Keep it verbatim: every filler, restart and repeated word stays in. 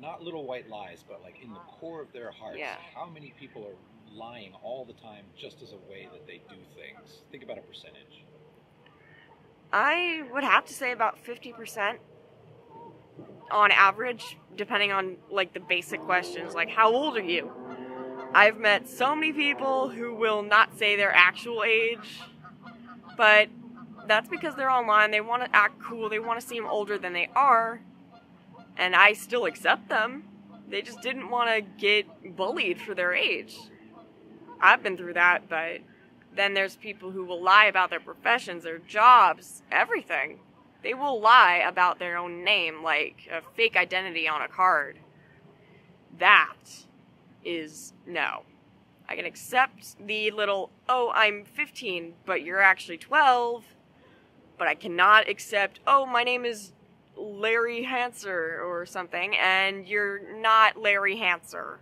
not little white lies, but like in the core of their hearts, yeah. how many people are lying all the time just as a way that they do things? Think about a percentage. I would have to say about fifty percent on average, depending on like the basic questions, like how old are you? I've met so many people who will not say their actual age, but that's because they're online. They want to act cool. They want to seem older than they are, and I still accept them. They just didn't want to get bullied for their age. I've been through that, but then there's people who will lie about their professions, their jobs, everything. They will lie about their own name, like a fake identity on a card. That is no. I can accept the little, oh, I'm fifteen, but you're actually twelve. But I cannot accept, oh, my name is Larry Hanser or something, and you're not Larry Hanser.